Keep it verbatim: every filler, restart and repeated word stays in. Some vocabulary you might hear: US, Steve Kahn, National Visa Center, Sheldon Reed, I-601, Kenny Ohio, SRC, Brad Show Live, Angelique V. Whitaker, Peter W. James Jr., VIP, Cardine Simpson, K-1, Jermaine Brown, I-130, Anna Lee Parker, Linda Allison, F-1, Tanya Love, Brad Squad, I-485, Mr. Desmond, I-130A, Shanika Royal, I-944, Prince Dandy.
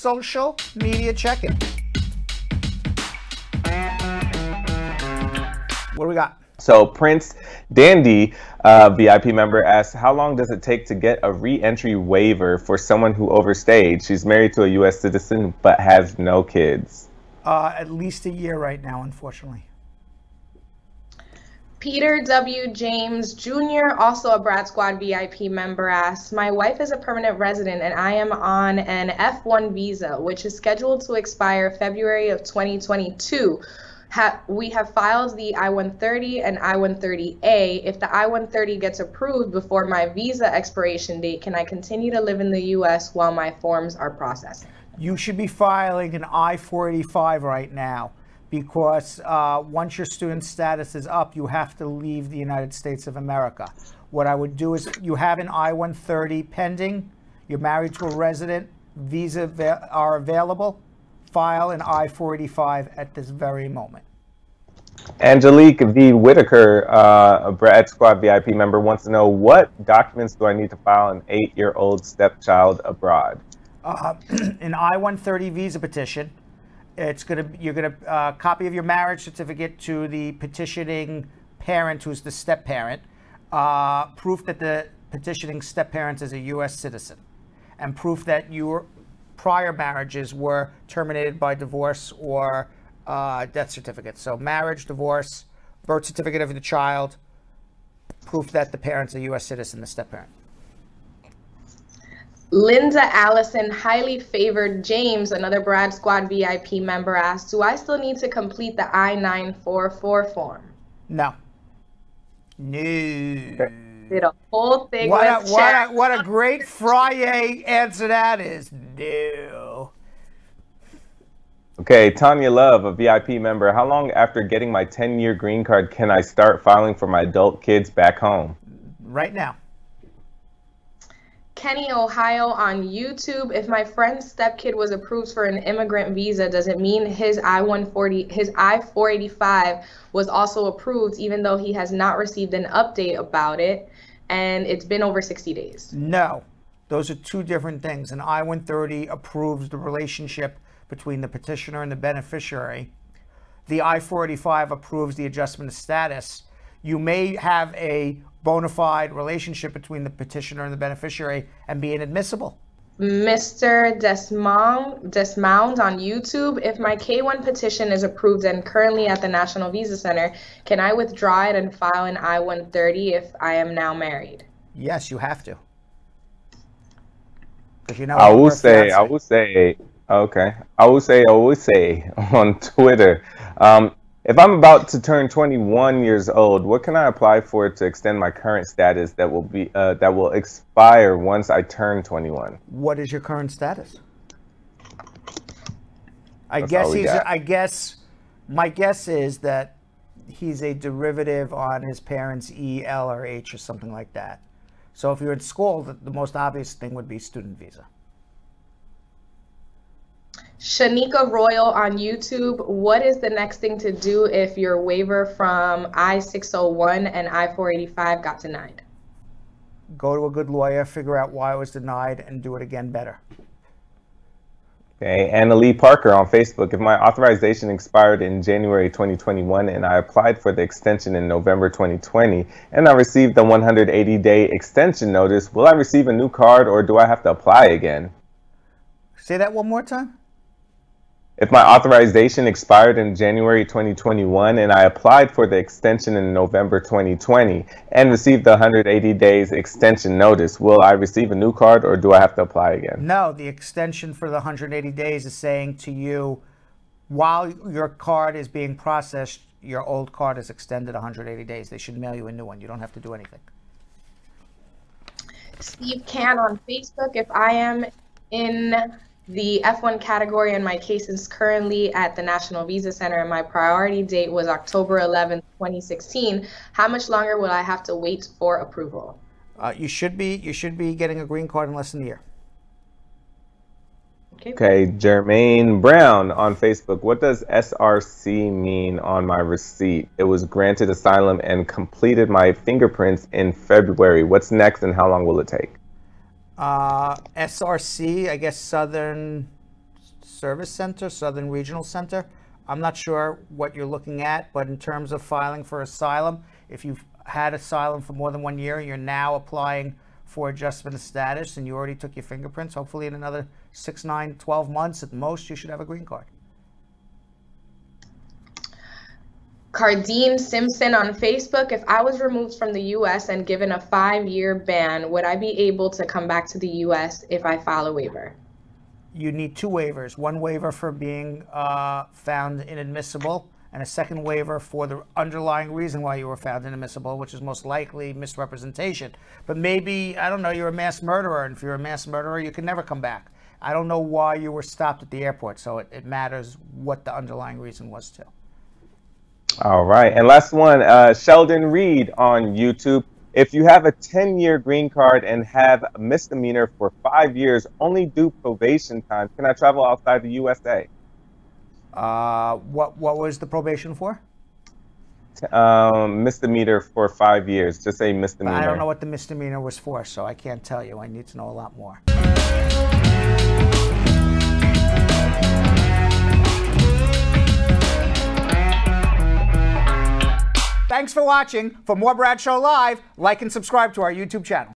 social media check-in. What do we got? So Prince Dandy, uh, V I P member, asks, how long does it take to get a re-entry waiver for someone who overstayed? She's married to a U S citizen but has no kids. Uh, at least a year right now, unfortunately. Peter W. James Junior, also a Brad Squad V I P member, asks, my wife is a permanent resident and I am on an F one visa, which is scheduled to expire February of twenty twenty-two. Ha we have filed the I one thirty and I one thirty A. If the I one thirty gets approved before my visa expiration date, can I continue to live in the U S while my forms are processing? You should be filing an I four eighty-five right now, because uh, once your student status is up, you have to leave the United States of America. What I would do is, you have an I one thirty pending, you're married to a resident, visas are available, file an I four eighty-five at this very moment. Angelique V. Whitaker, uh, a Brad Squad V I P member, wants to know, what documents do I need to file an eight-year-old stepchild abroad? Uh, an I one thirty visa petition. It's gonna, you're gonna uh, copy of your marriage certificate to the petitioning parent, who's the step parent, uh, proof that the petitioning step parent is a U S citizen, and proof that your prior marriages were terminated by divorce or uh, death certificate. So marriage, divorce, birth certificate of the child, proof that the parent's a U S citizen, the step parent. Linda Allison, highly favored James, another Brad Squad V I P member, asks, do I still need to complete the I nine forty-four form? No. No. Did a whole thing what with a, what, a, what a great Friday answer that is. No. Okay, Tanya Love, a V I P member, how long after getting my ten-year green card can I start filing for my adult kids back home? Right now. Kenny Ohio on YouTube, if my friend's stepkid was approved for an immigrant visa, does it mean his I one forty, his I four eighty-five was also approved, even though he has not received an update about it and it's been over sixty days? No, those are two different things. An I one thirty approves the relationship between the petitioner and the beneficiary. The I four eighty-five approves the adjustment of status. You may have a bona fide relationship between the petitioner and the beneficiary and being admissible. Mister Desmond, Desmond on YouTube, if my K one petition is approved and currently at the National Visa Center, can I withdraw it and file an I one thirty if I am now married? Yes, you have to. You know, I will say, I will say, okay, I will say, I will say on Twitter, um, if I'm about to turn twenty-one years old, what can I apply for to extend my current status that will be uh, that will expire once I turn twenty-one? What is your current status? I That's guess he's. A, I guess my guess is that he's a derivative on his parents' E, L, or H, or something like that. So if you're in school, the, the most obvious thing would be student visa. Shanika Royal on YouTube, what is the next thing to do if your waiver from I six oh one and I four eighty-five got denied? Go to a good lawyer, figure out why it was denied, and do it again better. Okay, Anna Lee Parker on Facebook, if my authorization expired in January twenty twenty-one and I applied for the extension in November twenty twenty and I received the one hundred eighty day extension notice, will I receive a new card or do I have to apply again? Say that one more time. If my authorization expired in January twenty twenty-one and I applied for the extension in November twenty twenty and received the one hundred eighty days extension notice, will I receive a new card or do I have to apply again? No, the extension for the one hundred eighty days is saying to you, while your card is being processed, your old card is extended one hundred eighty days. They should mail you a new one. You don't have to do anything. Steve Kahn on Facebook, if I am in the F one category and my case is currently at the National Visa Center and my priority date was October eleventh twenty sixteen, how much longer will I have to wait for approval? Uh, you should be you should be getting a green card in less than a year. Okay. Okay, Jermaine Brown on Facebook, what does S R C mean on my receipt? It was granted asylum and completed my fingerprints in February. What's next and how long will it take? Uh, S R C, I guess Southern Service Center, Southern Regional Center. I'm not sure what you're looking at, but in terms of filing for asylum, if you've had asylum for more than one year, you're now applying for adjustment of status and you already took your fingerprints, hopefully in another six, nine, twelve months at most, you should have a green card. Cardine Simpson on Facebook, if I was removed from the U S and given a five year ban, would I be able to come back to the U S if I file a waiver? You need two waivers, one waiver for being uh, found inadmissible and a second waiver for the underlying reason why you were found inadmissible, which is most likely misrepresentation. But maybe, I don't know, you're a mass murderer, and if you're a mass murderer, you can never come back. I don't know why you were stopped at the airport, so it, it matters what the underlying reason was too. All right, and last one, uh, Sheldon Reed on YouTube. If you have a ten year green card and have a misdemeanor for five years, only due probation time, can I travel outside the U S A? Uh, what what was the probation for? Um, misdemeanor for five years. Just a misdemeanor. I don't know what the misdemeanor was for, so I can't tell you. I need to know a lot more. Thanks for watching. For more Brad Show Live, like and subscribe to our YouTube channel.